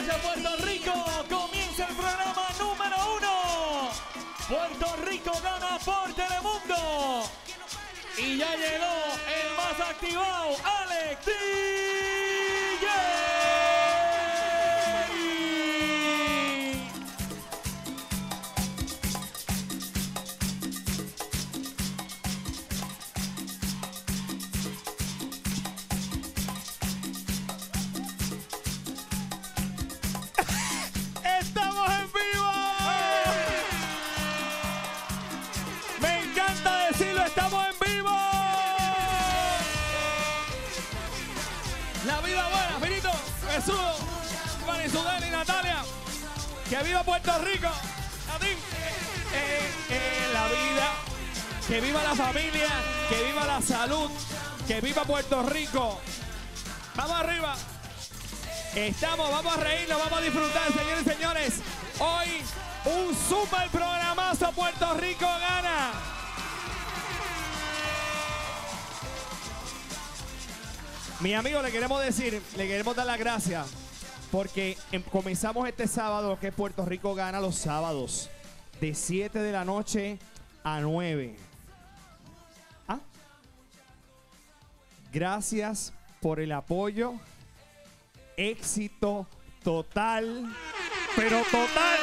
noches, Puerto Rico. Comienza el programa número 1. Puerto Rico Gana por Telemundo. Y ya llegó el más activado, Alex DJ. ¡Estamos en vivo! Me encanta decirlo, estamos en vivo. La vida buena, Finito, Jesús, Manizudel y Natalia. Que viva Puerto Rico. La vida. Que viva la familia. Que viva la salud. Que viva Puerto Rico. Vamos arriba. Estamos, vamos a reírnos, vamos a disfrutar, señores y señores. Hoy, un super programazo. Puerto Rico Gana. Mis amigos, le queremos dar las gracias porque comenzamos este sábado, que Puerto Rico Gana los sábados, de 7 de la noche a 9. ¿Ah? Gracias por el apoyo. Éxito total, pero total,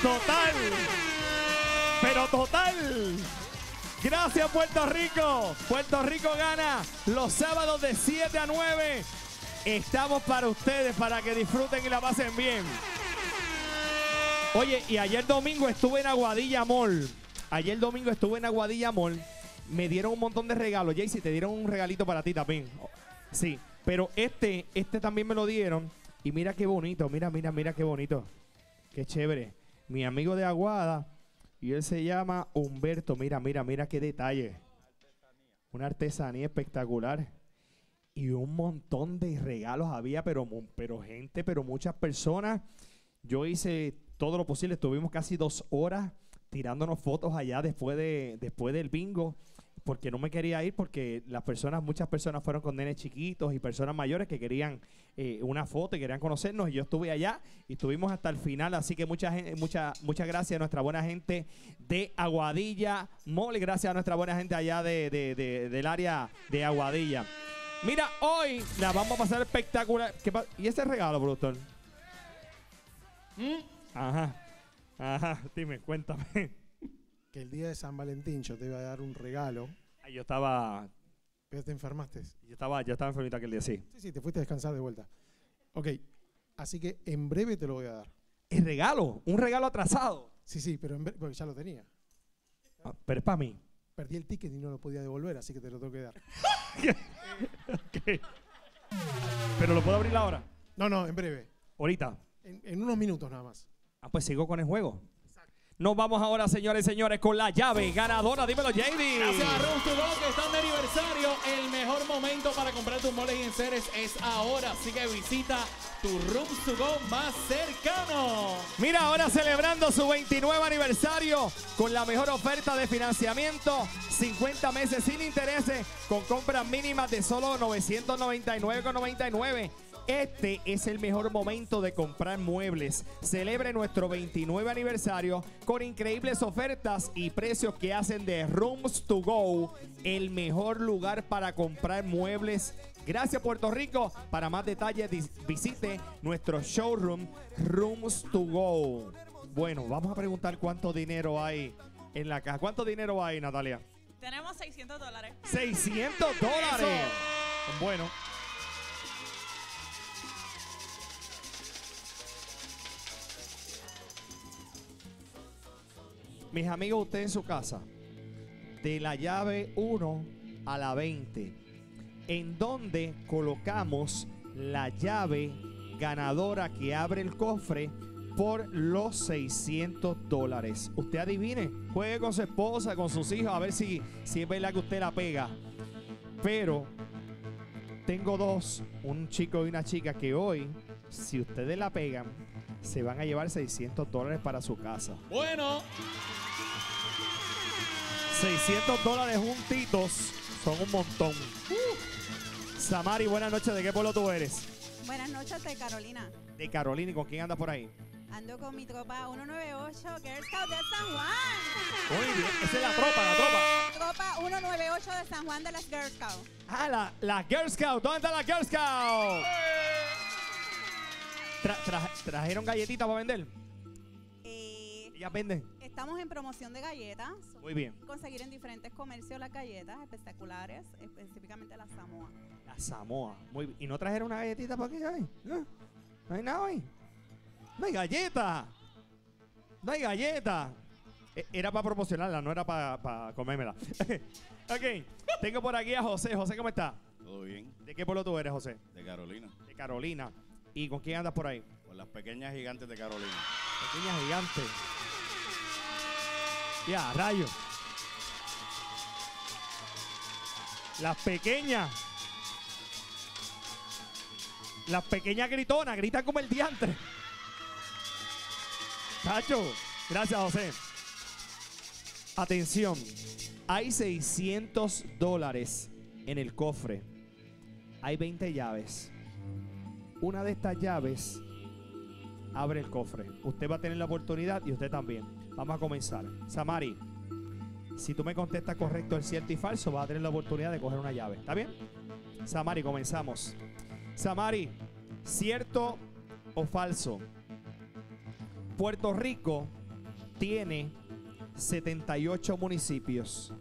total, pero total. Gracias, Puerto Rico. Puerto Rico Gana los sábados de 7 a 9. Estamos para ustedes, para que disfruten y la pasen bien. Oye, y ayer domingo estuve en Aguadilla Mall. Ayer domingo estuve en Aguadilla Mall. Me dieron un montón de regalos. Jaycee, te dieron un regalito para ti también. Sí, pero este también me lo dieron. Y mira qué bonito, mira qué bonito. Qué chévere. Mi amigo de Aguada. Y él se llama Humberto. Mira qué detalle. Una artesanía espectacular. Y un montón de regalos había, pero muchas personas. Yo hice todo lo posible. Estuvimos casi 2 horas tirándonos fotos allá después del bingo. Porque no me quería ir, porque muchas personas fueron con nenes chiquitos y personas mayores que querían una foto y querían conocernos. Y yo estuve allá y estuvimos hasta el final. Así que muchas gracias a nuestra buena gente de Aguadilla Mall. Y gracias a nuestra buena gente allá del área de Aguadilla. Mira, hoy la vamos a pasar espectacular. ¿Y ese regalo, productor? Ajá, dime, cuéntame. Que el día de San Valentín yo te iba a dar un regalo. Ay, yo estaba... Pero te enfermaste. Yo estaba enfermita aquel día, sí. Sí, te fuiste a descansar de vuelta. Ok, así que en breve te lo voy a dar. ¿Es regalo? ¿Un regalo atrasado? Sí, pero en breve, porque ya lo tenía. Ah, pero es para mí. Perdí el ticket y no lo podía devolver, así que te lo tengo que dar. Okay. ¿Pero lo puedo abrir ahora? No, en breve. ¿Ahorita? En unos minutos nada más. Ah, pues sigo con el juego. Nos vamos ahora, señores y señores, con la llave ganadora. Dímelo, JD. Gracias a Rooms to Go, que están de aniversario. El mejor momento para comprar tus moles y enseres es ahora. Así que visita tu Rooms to Go más cercano. Mira, ahora celebrando su 29 aniversario con la mejor oferta de financiamiento. 50 meses sin intereses con compras mínimas de solo $999.99. Este es el mejor momento de comprar muebles. Celebre nuestro 29 aniversario con increíbles ofertas y precios que hacen de Rooms to Go el mejor lugar para comprar muebles. Gracias, Puerto Rico. Para más detalles, visite nuestro showroom Rooms to Go. Bueno, vamos a preguntar cuánto dinero hay en la caja. ¿Cuánto dinero hay, Natalia? Tenemos $600. $600. Eso. Bueno. Mis amigos, ustedes en su casa, de la llave 1 a la 20, en donde colocamos la llave ganadora que abre el cofre por los $600. Usted adivine, juegue con su esposa, con sus hijos, a ver si es verdad que usted la pega. Pero tengo dos, un chico y una chica, que hoy, si ustedes la pegan, se van a llevar $600 para su casa. Bueno, $600 juntitos son un montón. Samari, buenas noches. ¿De qué pueblo tú eres? Buenas noches, de Carolina. de Carolina. ¿Y con quién anda por ahí? Ando con mi tropa 198, Girl Scout de San Juan. Muy bien, esa es la tropa. Tropa 198 de San Juan de las Girl Scouts. Ah, la Girl Scout. ¿Dónde está la Girl Scout? ¿Trajeron galletitas para vender? Ya venden. Estamos en promoción de galletas. Muy bien. Conseguir en diferentes comercios las galletas espectaculares, específicamente la Samoa. La Samoa. Muy bien. ¿Y no trajeron una galletita para aquí hoy? No. No hay nada hoy. No hay galleta. No hay galleta. Era para promocionarla, no era para comérmela. Ok. Tengo por aquí a José. José, ¿cómo está? Todo bien. ¿De qué pueblo tú eres, José? De Carolina. De Carolina. ¿Y con quién andas por ahí? Con las pequeñas gigantes de Carolina. Pequeñas gigantes. Ya, rayo. Las pequeñas. Las pequeñas gritonas, gritan como el diantre. Tacho, gracias José. Atención, hay $600 en el cofre. Hay 20 llaves. Una de estas llaves abre el cofre. Usted va a tener la oportunidad y usted también. Vamos a comenzar. Samari, si tú me contestas correcto el cierto y falso, vas a tener la oportunidad de coger una llave. ¿Está bien? Samari, comenzamos. Samari, ¿cierto o falso? Puerto Rico tiene 78 municipios.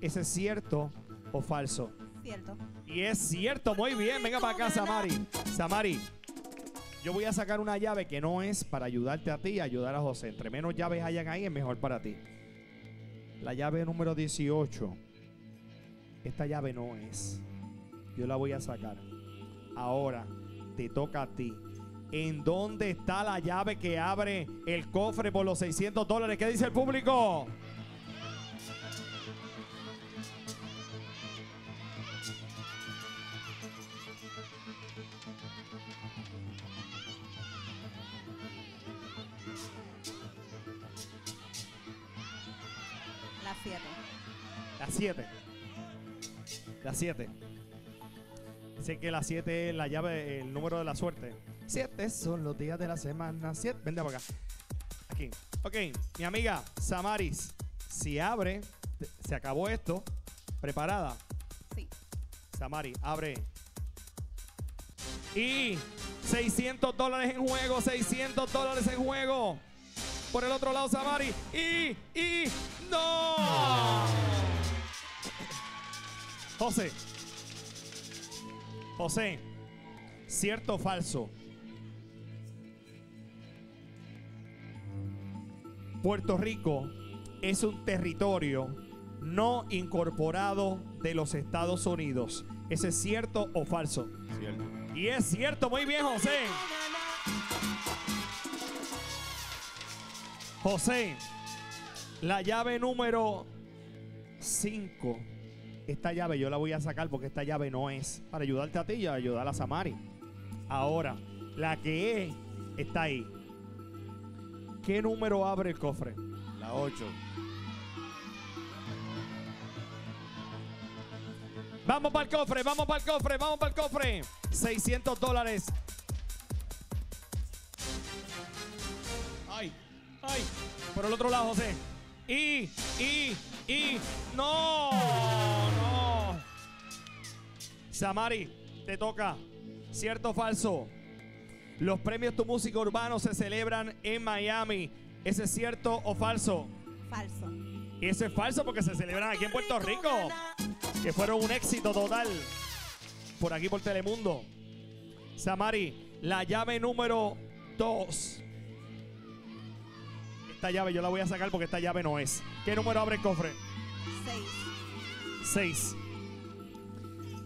¿Ese es cierto o falso? Cierto. Y es cierto, muy bien. Venga para acá, Samari. Samari, yo voy a sacar una llave que no es para ayudarte a ti y ayudar a José. Entre menos llaves hayan ahí, es mejor para ti. La llave número 18. Esta llave no es. Yo la voy a sacar. Ahora te toca a ti. ¿En dónde está la llave que abre el cofre por los $600? ¿Qué dice el público? La 7. La 7. La 7. Sé que la 7 es la llave, el número de la suerte. 7 son los días de la semana. 7. Vente para acá. Aquí. Ok, mi amiga Samaris, si abre, se acabó esto. ¿Preparada? Sí. Samaris, abre. Y $600 en juego, $600 en juego. Por el otro lado, Samaris. Y, no. José. José, ¿cierto o falso? Puerto Rico es un territorio no incorporado de los Estados Unidos. ¿Ese es cierto o falso? Cierto. Y es cierto. Muy bien, José. José, la llave número 5. Esta llave yo la voy a sacar porque esta llave no es para ayudarte a ti y ayudar a Samari. Ahora, la que es, está ahí. ¿Qué número abre el cofre? La 8. Vamos para el cofre, vamos para el cofre, vamos para el cofre. $600. Ay, ay. Por el otro lado, José. Y, no, no. Samari, te toca. ¿Cierto o falso? Los premios Tu Música Urbano se celebran en Miami. ¿Ese es cierto o falso? Falso. Y ese es falso porque se celebran aquí en Puerto Rico. Que fueron un éxito total. Por aquí por Telemundo. Samari, la llave número 2. Esta llave yo la voy a sacar porque esta llave no es. ¿Qué número abre el cofre? 6. 6.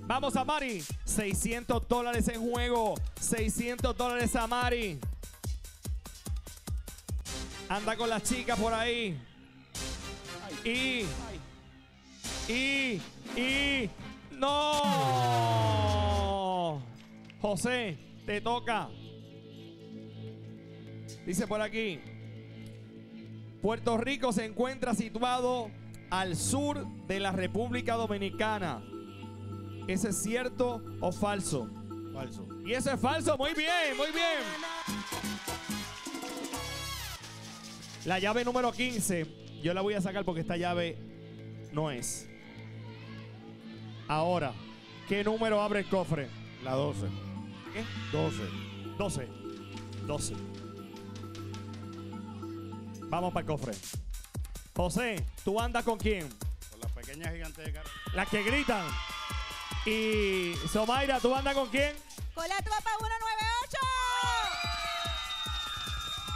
Vamos, Samari. $600 en juego. $600, Samari. Anda con las chicas por ahí. Y, no. José, te toca. Dice por aquí. Puerto Rico se encuentra situado al sur de la República Dominicana. ¿Ese es cierto o falso? Falso. Y ese es falso. Muy bien, muy bien. La llave número 15. Yo la voy a sacar porque esta llave no es. Ahora, ¿qué número abre el cofre? La 12. ¿Qué? 12. 12. 12. Vamos para el cofre. José, ¿tú andas con quién? Con las pequeñas gigantes de cara. Las que gritan. Y Somaira, ¿tú andas con quién? Con la Tropa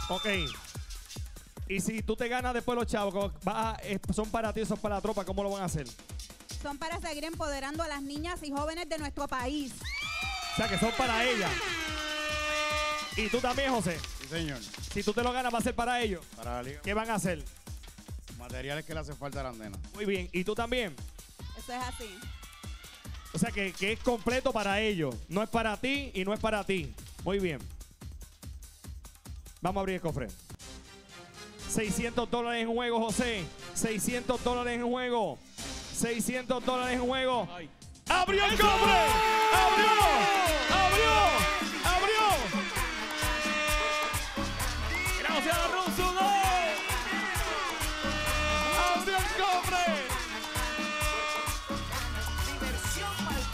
198. Ok. Y si tú te ganas después los chavos, son para ti, son para la tropa, ¿cómo lo van a hacer? Son para seguir empoderando a las niñas y jóvenes de nuestro país. O sea, que son para ellas. Y tú también, José. Sí, señor. Si tú te lo ganas, va a ser para ellos. Para la liga. ¿Qué van a hacer? Materiales que le hacen falta a las nenas. Muy bien. ¿Y tú también? Eso es así. O sea, que es completo para ellos. No es para ti y no es para ti. Muy bien. Vamos a abrir el cofre. $600 en juego, José. $600 en juego. $600 en juego. Ay. ¡Abrió el cofre! ¡Abrió! ¡Abrió! ¡Abrió! ¡Gracias a Rooms to Go! ¡Abrió el cofre! Diversión para el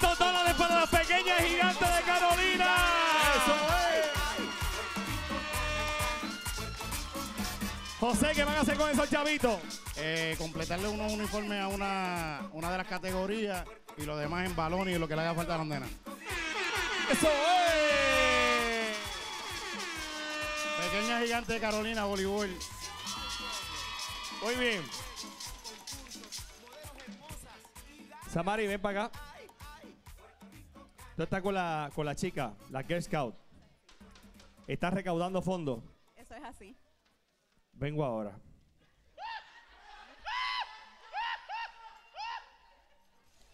pueblo. $600 para la pequeña gigante de Carolina. ¡Eso es! José, ¿qué van a hacer con esos chavitos? Completarle unos uniformes a una de las categorías y los demás en balones y lo que le haga falta a las nenas. ¡Eso es! Pequeña gigante de Carolina, voleibol. Muy bien. Samari, ven para acá. Tú estás con la chica, la Girl Scout. Estás recaudando fondos. Eso es así. Vengo ahora.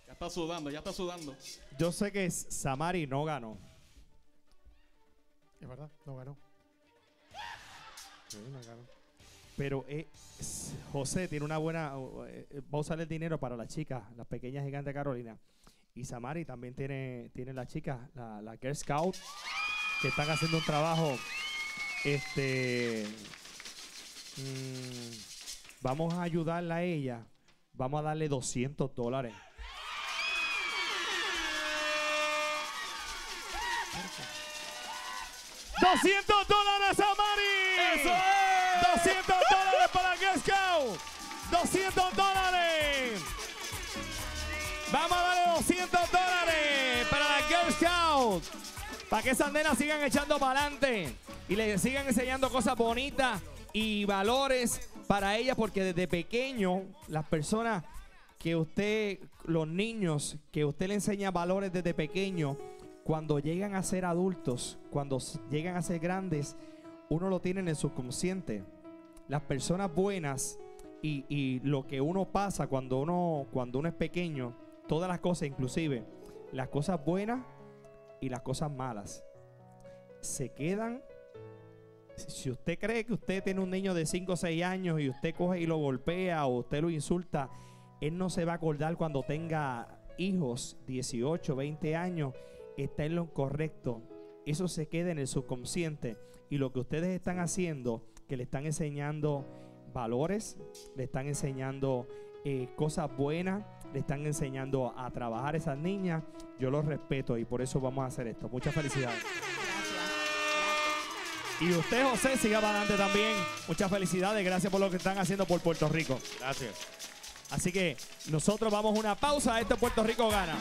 Ya está sudando, ya está sudando. Yo sé que Samari no ganó. Es verdad, no ganó. Sí, no ganó. Pero José tiene una buena... va a usar el dinero para las chicas, las pequeñas gigantes de Carolina. Y Samari también tiene las chicas, la Girl Scout, que están haciendo un trabajo... vamos a ayudarla a ella. Vamos a darle $200. $200 a Mari. Eso es. $200 para Girl Scout. $200. Vamos a darle $200 para la Girl Scout. Para que esas nenas sigan echando para adelante y les sigan enseñando cosas bonitas y valores para ella, porque desde pequeño las personas que usted, los niños que usted le enseña valores desde pequeño, cuando llegan a ser adultos, cuando llegan a ser grandes, uno lo tiene en el subconsciente. Las personas buenas y lo que uno pasa cuando uno es pequeño, todas las cosas, inclusive las cosas buenas y las cosas malas, se quedan. Si usted cree que usted tiene un niño de 5 o 6 años y usted coge y lo golpea o usted lo insulta, él no se va a acordar cuando tenga hijos, 18, 20 años, está en lo correcto. Eso se queda en el subconsciente. Y lo que ustedes están haciendo, que le están enseñando valores, le están enseñando cosas buenas, le están enseñando a trabajar a esas niñas, yo los respeto y por eso vamos a hacer esto. Muchas felicidades. Y usted, José, siga para adelante también. Muchas felicidades. Gracias por lo que están haciendo por Puerto Rico. Gracias. Así que nosotros vamos a una pausa. Esto es Puerto Rico Gana.